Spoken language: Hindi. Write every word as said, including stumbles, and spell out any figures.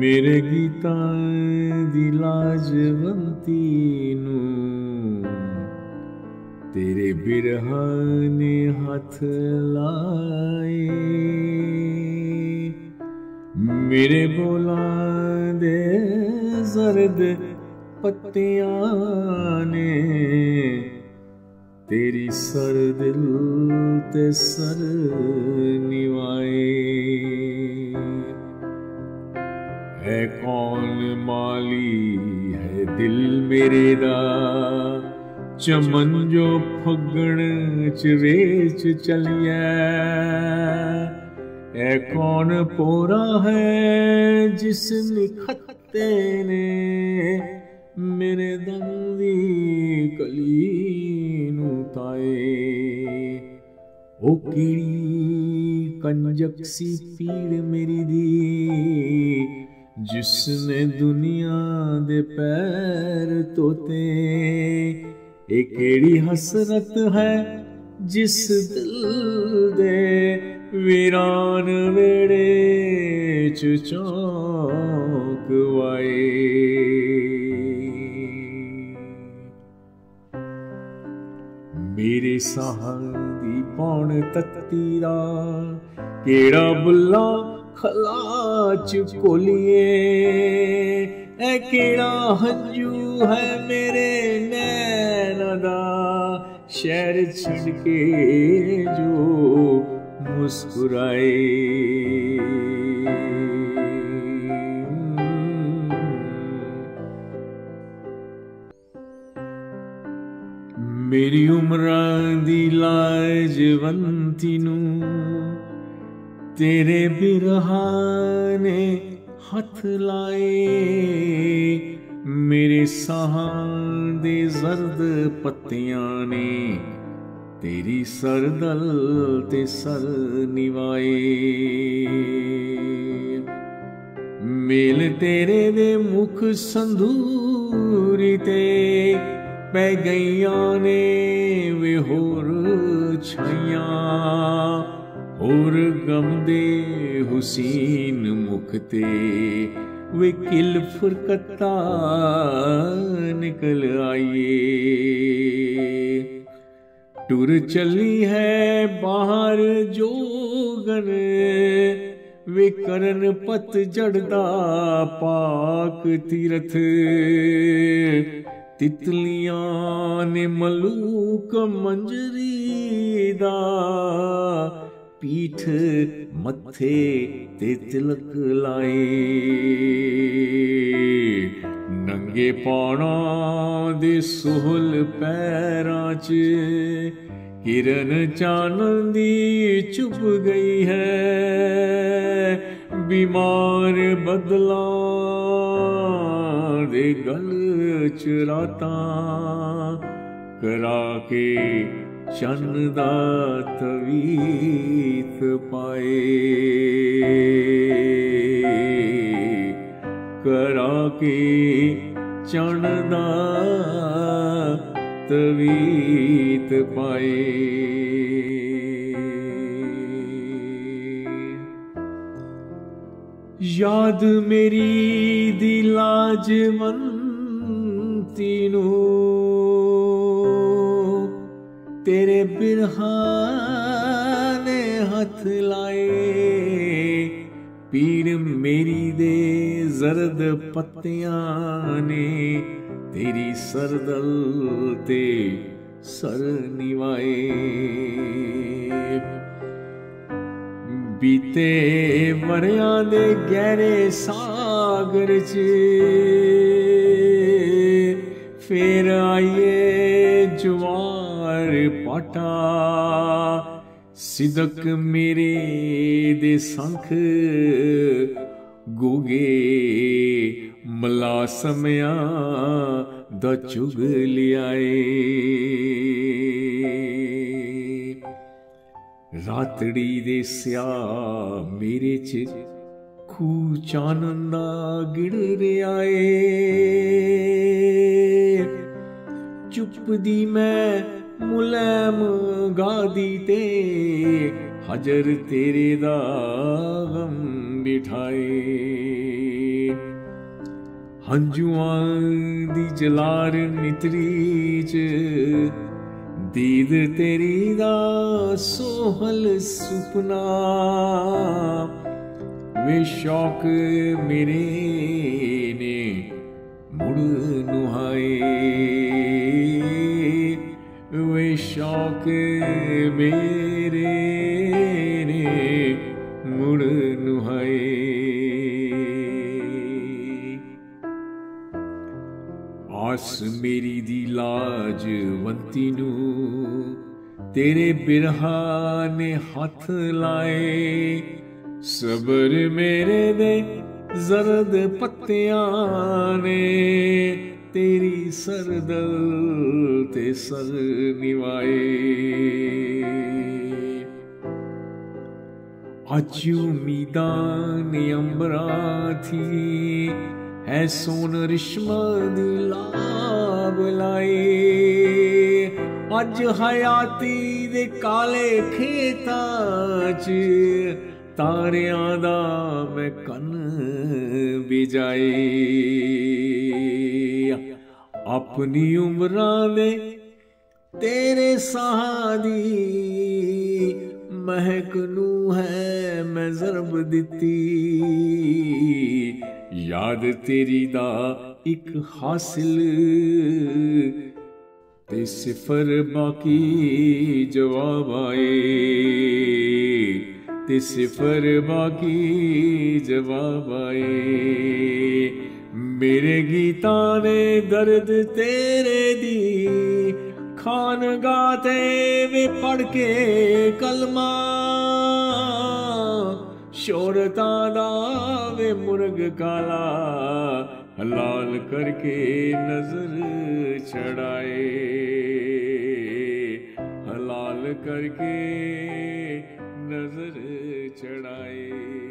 मेरे गीता दी लाजवंती नू तेरे बिरहा ने हाथ लाए, मेरे बोला दे जर्द पत्तियां ने तेरी सर दिल ते सर निवाए। है कौन माली है दिल मेरे दा चमन जो फगण चरेच चलिया, ऐ कौन पोरा है जिस निखते ने मेरे दंदी कली नुताए। ओ किड़ी कंजक सी पीड़ मेरी दी जिसने दुनिया दे पैर तोते, एक एड़ी हसरत है जिस दिल दे वीरान वेड़े च चौंक वाए। मेरे साह दी पौन तत्ती दा केड़ा बुल्ला खलाच कोलिए, ऐ केड़ा हंजू है मेरे शहर छड़ के जो मुस्कुराए। मेरी उम्र दी लाजवंती नू तेरे बिरहा ने हथ लाए, मेरे साहां दे जर्द पत्तियां ने तेरी सर दल ते सर निवाए। मेल तेरे दे मुख संधूरी ते पै गईयां ने वे होर छाइयां, होर गम दे हुसीन मुख ते वे किल फुरकता निकल आइए। टुर चली है बाहर जोगन वे करन पत जड़दा पाक तीरथ, तितलियां ने मलूक मंजरी दा पीठ मथे ते तिलक लाए। नंगे पाणा दे सोहल पैरां च किरण चानन दी चुभ गई है, बीमार बदलां दे गल च रातां करा के चन्न दा तवीत पाए, करा के चन्न दा तवीत पाए। याद मेरी दी लाजवंती नू तेरे बिरहा ने हथ लाए, पीड़ मेरी दे जर्द पत्तियां ने तेरी सर दल ते सर निवाए। बीते वरियां दे गहरे सागर च फेर आइए जुआन पाटा, सिदक मेरे दे संख गोगे मलासमया दा चुग लियाए। रातड़ी दे स्या मेरे च खू चानंदा गिड़ रियाए, चुपदी मैं मुलैम गादी ते हजर तेरे दा गम बिठाए। हंजुआं दी जलार नितरी च दीद तेरी दा सोहल सुपना वे शौक मेरे ने मुड़ नुहाए, वे शौक मेरे ने मुड़ नुहाए। आस मेरी दी लाजवंती नू तेरे बिरहा ने हाथ लाए, सबर मेरे दे जरद पत्तियां ने तेरी सरदल ते सर निवाए। अज उम्मीदां ने अंबरा थी है सोन रिश्मा दी लाभ लाए, अज हयाती दे काले खेता च तारियां दा मैं कन बिजाए। अपनी उम्रां दे तेरे सहादी महक नू है मैं जरब दिती, याद तेरी दा इक हासिल ते सिफर बाकी जवाब आए, ते सिफर बाकी जवाब आए। मेरे गीता ने दर्द तेरे दी खान गाते वे पढ़ के कलमा शोरता दा वे मुर्ग काला हलाल करके नजर चढ़ाए, हलाल करके नजर चढ़ाए।